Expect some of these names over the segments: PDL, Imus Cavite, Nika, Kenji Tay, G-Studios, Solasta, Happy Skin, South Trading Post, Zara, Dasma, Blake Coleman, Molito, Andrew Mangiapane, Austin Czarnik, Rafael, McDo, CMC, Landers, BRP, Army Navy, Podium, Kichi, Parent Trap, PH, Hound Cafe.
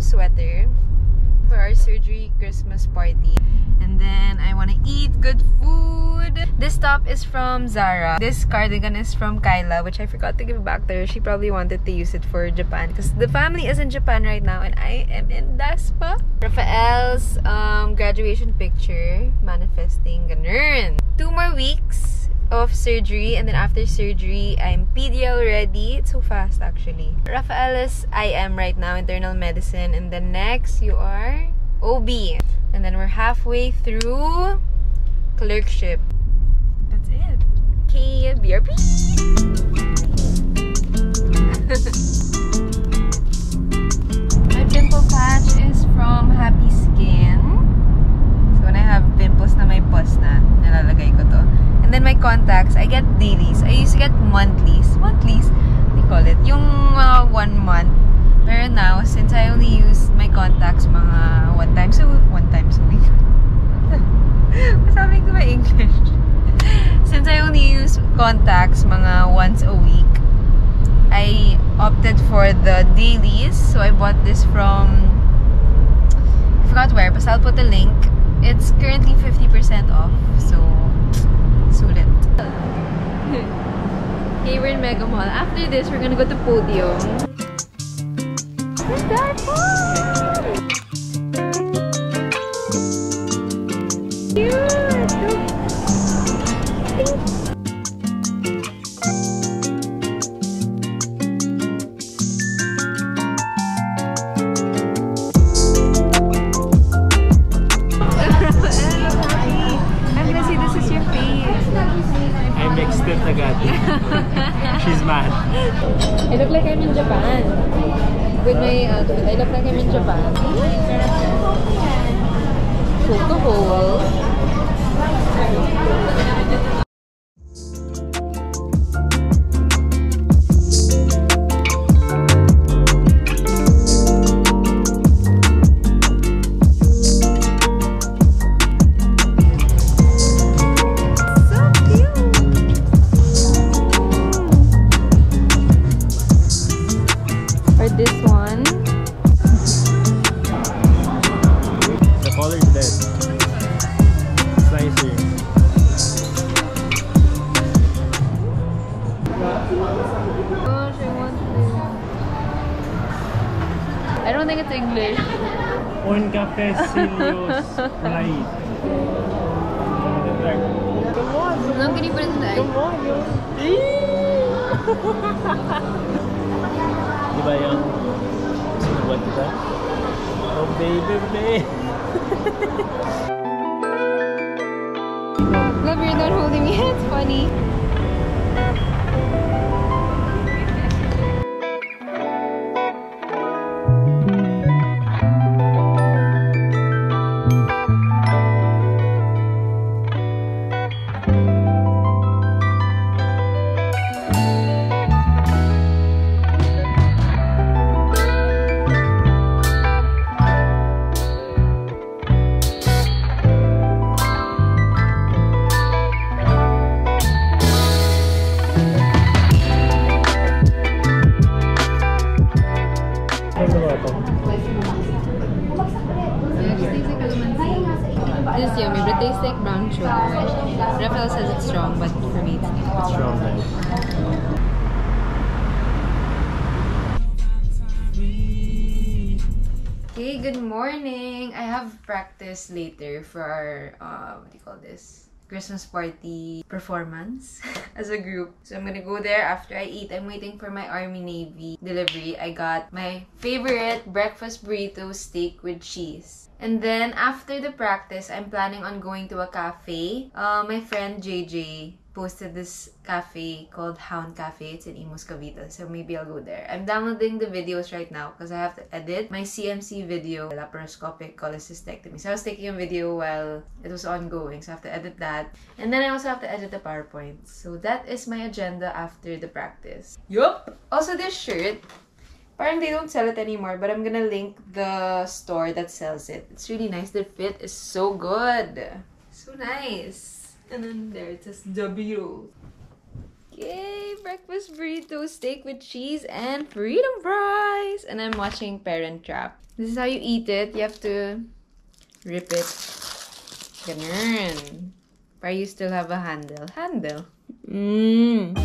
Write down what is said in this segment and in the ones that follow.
Christmas sweater for our surgery Christmas party. And then I want to eat good food. This top is from Zara. This cardigan is from Kyla, which I forgot to give back to her. She probably wanted to use it for Japan because the family is in Japan right now and I am in Daspa. Rafael's graduation picture, manifesting ganun. 2 more weeks of surgery, and then after surgery I'm PDL ready. It's so fast actually. Rafael is IM right now, internal medicine, and then next you are OB, and then we're halfway through clerkship. That's it. Okay, BRP. My pimple patch is from Happy Skin. So when I have pimples na may pus na, nalalagay ko to. And then my contacts, I get dailies. I used to get monthlies. Monthlies, we call it. Yung 1 month. Pero now, since I only use my contacts mga one time a week. Masabi ko ba English? Since I only use contacts mga once a week, I opted for the dailies. So I bought this from, I forgot where, but I'll put the link. It's currently 50% off. So sulit. Okay, we're in Mega Mall. After this, we're gonna go to Podium. We're back home! Cute! She's mad. I look like I'm in Japan. With my outfit, I look like I'm in Japan. Photo hole. Long can you put it in the egg? Diba yung sinubuan kita? Oh baby, baby! Love, you're not holding me. It's funny. Morning. I have practice later for our what do you call this, Christmas party performance as a group. So I'm gonna go there after I eat. I'm waiting for my Army Navy delivery. I got my favorite breakfast burrito steak with cheese. And then after the practice, I'm planning on going to a cafe. My friend JJ posted this cafe called Hound Cafe. It's in Imus Cavite, so maybe I'll go there. I'm downloading the videos right now because I have to edit my CMC video, laparoscopic cholecystectomy. So I was taking a video while it was ongoing, so I have to edit that. And then I also have to edit the PowerPoint. So that is my agenda after the practice. Yup! Also, this shirt, parang they don't sell it anymore, but I'm gonna link the store that sells it. It's really nice. The fit is so good. So nice. And then there it says W. Yay! Breakfast burrito, steak with cheese, and freedom fries! And I'm watching Parent Trap. This is how you eat it. You have to rip it. Ganun. But you still have a handle. Handle. Mmm!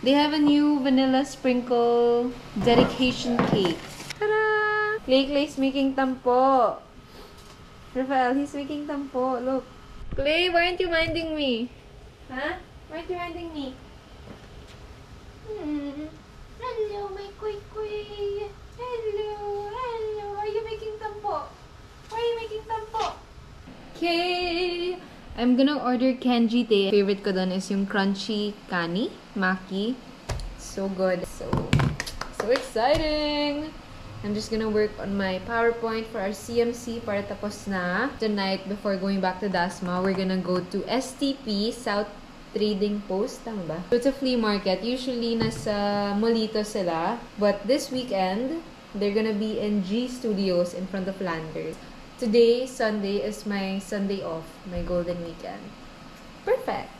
They have a new vanilla sprinkle dedication cake. Ta-da! Clay's making tampo. Rafael, he's making tampo. Look. Clay, why aren't you minding me? Huh? Why aren't you minding me? Hmm. Hello, my kuy-kuy. Hello, hello. Why are you making tampo? Why are you making tampo? Okay. I'm gonna order Kenji Tay. Favorite ko dun is yung crunchy kani, maki. So good. So exciting! I'm just gonna work on my PowerPoint for our CMC para tapos na. Tonight, before going back to Dasma, we're gonna go to STP, South Trading Post. Tama ba? So it's a flea market. Usually, nasa Molito sila. But this weekend, they're gonna be in G-Studios in front of Landers. Today, Sunday, is my Sunday off, my golden weekend. Perfect!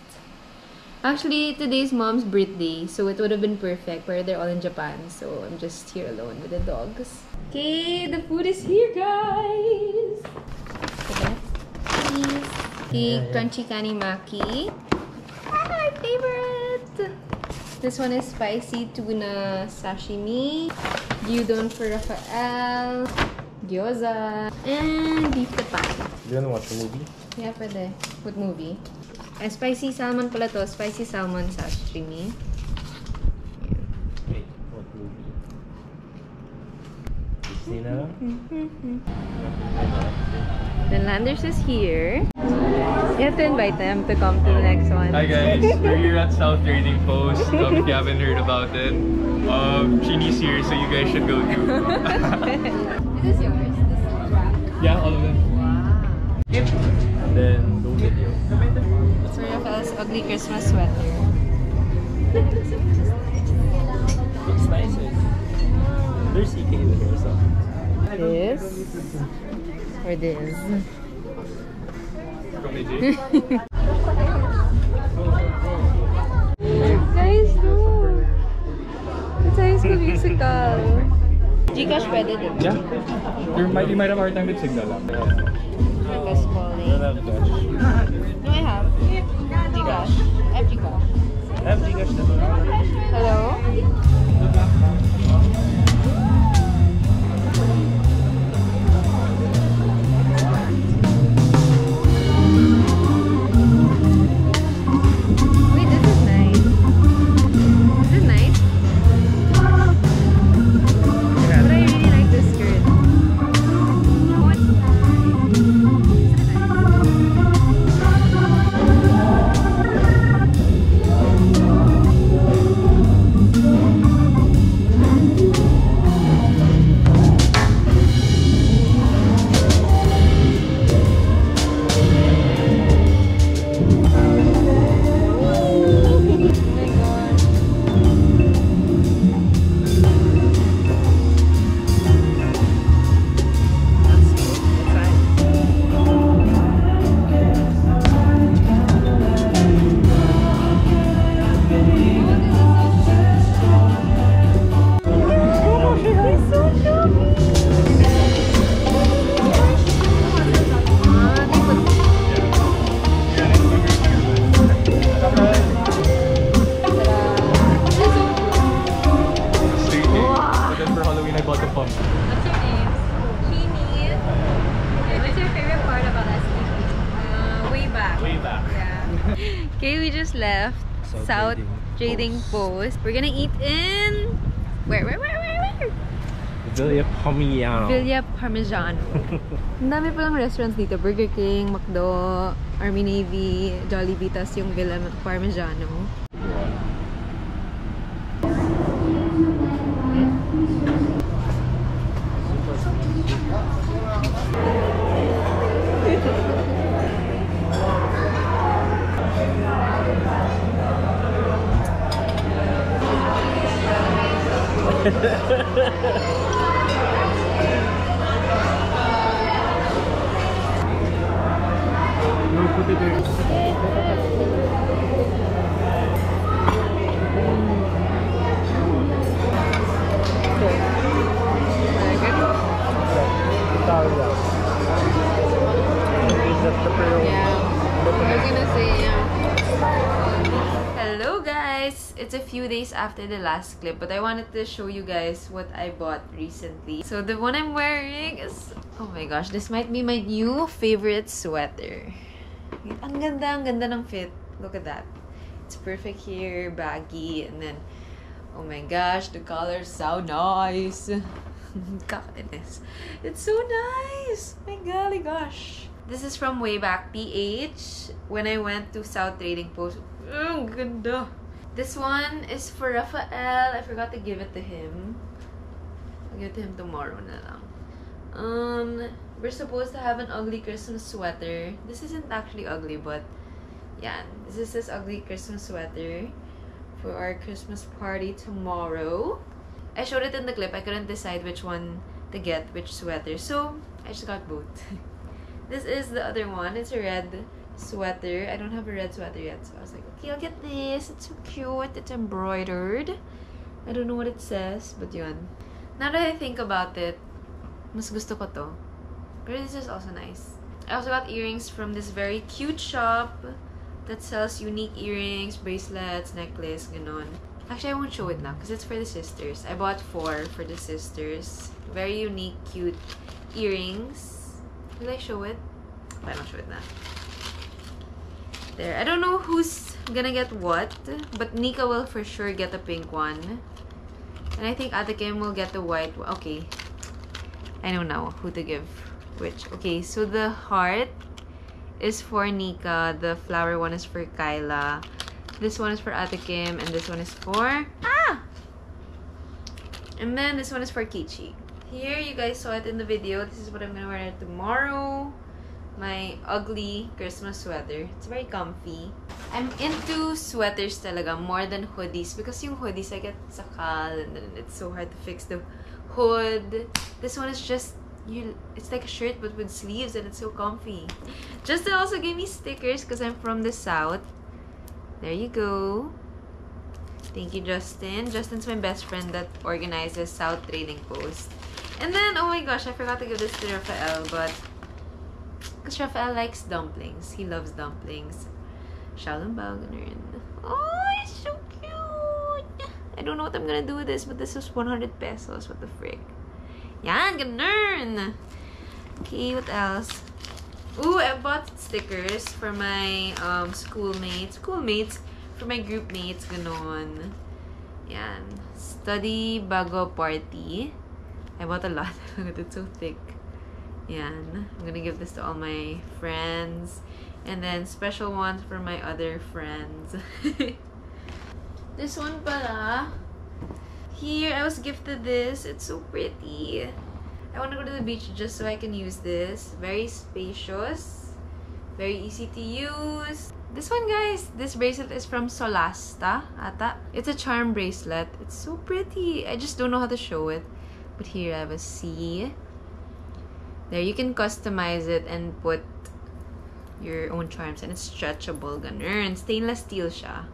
Actually, today's mom's birthday, so it would have been perfect, but they're all in Japan, so I'm just here alone with the dogs. Okay, the food is here, guys! Okay. Please. The crunchy kani maki. My favorite! This one is spicy tuna sashimi. Gyudon for Rafael. Gyoza and beef tapak. Do you want to watch a movie? Yeah, pwede. What movie? Spicy salmon pala to. Spicy salmon sashimi. Wait, what movie? Disney na lang? Then Landers is here. You have to invite them to come to the next one. Hi guys, we're here at South Trading Post. If you haven't heard about it, Chini's here, so you guys should go too. Is this yours? This is wrap? Yeah, all of them. Wow. Yep. And then go video. It's for Rafael's ugly Christmas sweater. Looks nice, eh? There's EK in here or something. This? Or this? Guys, look! It's High School Musical! Gcash pwede din. Yeah. You might have a hard time with signal. That's calling. No, I have. Gcash. I have Gcash. I have Gcash. Hello? left, South Trading Post. We're gonna eat in where? Villa Parmigiano. Villa Parmigiano. Dami palang restaurants dito. Burger King, McDo, Army Navy, Jolly Vitas yung Villa Parmigiano. Hello guys! It's a few days after the last clip, but I wanted to show you guys what I bought recently. So the one I'm wearing is... oh my gosh, this might be my new favorite sweater. Ang ganda ng fit. Look at that. It's perfect here, baggy, and then... oh my gosh, the color's so nice! Goodness. It's so nice! My golly gosh! This is from way back PH when I went to South Trading Post. Oh, ganda. This one is for Rafael. I forgot to give it to him. I'll give it to him tomorrow na lang. We're supposed to have an ugly Christmas sweater. This isn't actually ugly, but yeah, this is this ugly Christmas sweater for our Christmas party tomorrow. I showed it in the clip. I couldn't decide which one to get, which sweater, so I just got both. This is the other one. It's a red sweater. I don't have a red sweater yet, so I was like, okay, I'll get this. It's so cute. It's embroidered. I don't know what it says, but yun. Now that I think about it, mas gusto ko to. But this is also nice. I also got earrings from this very cute shop that sells unique earrings, bracelets, necklace, ganon. Actually, I won't show it now because it's for the sisters. I bought 4 for the sisters. Very unique, cute earrings. Will I show it? I don't show it now. There. I don't know who's gonna get what, but Nika will for sure get the pink one. And I think Atikim will get the white one. Okay. I know now who to give which. Okay, so the heart is for Nika. The flower one is for Kyla. This one is for Atikim. And this one is for... ah! And then this one is for Kichi. Here, you guys saw it in the video. This is what I'm gonna wear tomorrow. My ugly Christmas sweater. It's very comfy. I'm into sweaters talaga more than hoodies because yung hoodies I get sakal and then it's so hard to fix the hood. This one is just it's like a shirt but with sleeves and it's so comfy. Justin also gave me stickers because I'm from the South. There you go. Thank you, Justin. Justin's my best friend that organizes South Trading Post. And then, oh my gosh, I forgot to give this to Rafael, but... because Rafael likes dumplings. He loves dumplings. Oh, it's so cute! I don't know what I'm gonna do with this, but this is 100 pesos. What the frick? Yan, ganun! Okay, what else? Ooh, I bought stickers for my schoolmates. For my group mates, ganon. Yan. Study bago party. I bought a lot. It's so thick. Yan. I'm gonna give this to all my friends. And then special ones for my other friends. This one pala. Here, I was gifted this. It's so pretty. I wanna go to the beach just so I can use this. Very spacious. Very easy to use. This one, guys, this bracelet is from Solasta, ata. It's a charm bracelet. It's so pretty. I just don't know how to show it. But here I have a C. There, you can customize it and put your own charms. And it's stretchable, ganun. Stainless steel siya.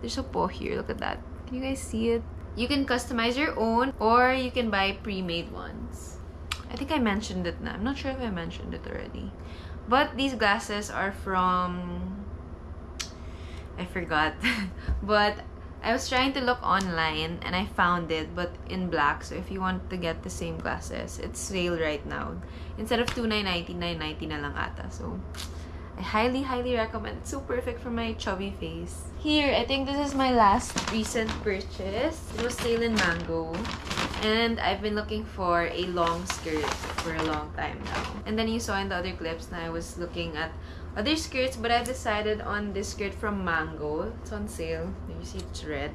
There's a paw here. Look at that. Can you guys see it? You can customize your own or you can buy pre-made ones. I think I mentioned it na. I'm not sure if I mentioned it already. But these glasses are from... I forgot. But I was trying to look online and I found it, but in black. So if you want to get the same glasses, it's sale right now. Instead of $2,990, $990 na lang ata. So I highly recommend. So perfect for my chubby face. Here, I think this is my last recent purchase. It was sale in Mango. And I've been looking for a long skirt for a long time now. And then you saw in the other clips that I was looking at other skirts, but I decided on this skirt from Mango. It's on sale. You see it's red.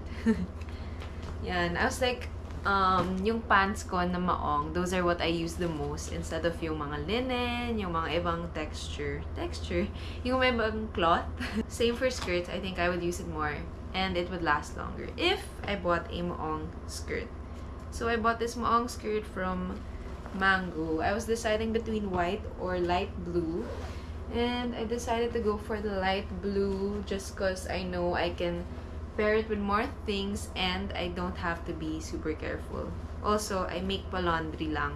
Yeah, and I was like, yung pants ko na maong, those are what I use the most instead of yung mga linen, yung mga ibang texture, yung mga ibang cloth. Same for skirts, I think I would use it more and it would last longer if I bought a maong skirt. So I bought this maong skirt from Mango. I was deciding between white or light blue. And I decided to go for the light blue just because I know I can pair it with more things and I don't have to be super careful. Also, I make pa laundry lang.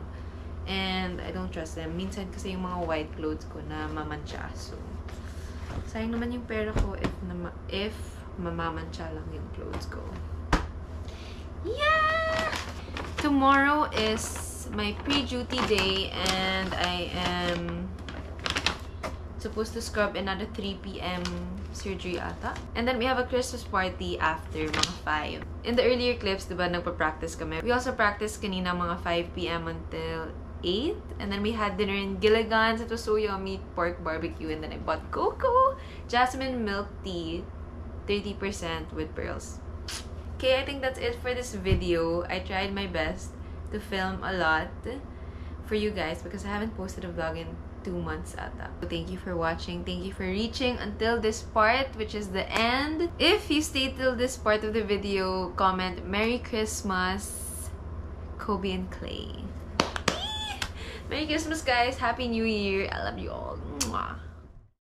And I don't trust them. Minsan kasi yung mga white clothes ko na mamantsa. So, sayang naman yung pera ko if mamamantsa lang yung clothes ko. Yeah! Tomorrow is my pre-duty day and I am supposed to scrub another 3 PM surgery ata. And then we have a Christmas party after mga 5. In the earlier clips, diba, nagpa-practice kami. We also practiced kanina mga 5 PM until 8. And then we had dinner in Gilligan's. It was so yummy, pork barbecue. And then I bought cocoa, jasmine milk tea, 30% with pearls. Okay, I think that's it for this video. I tried my best to film a lot for you guys because I haven't posted a vlog in 2 months ata. So thank you for watching. Thank you for reaching until this part, which is the end. If you stayed till this part of the video, comment Merry Christmas, Kobe and Clay. Merry Christmas, guys. Happy New Year. I love you all. Mwah.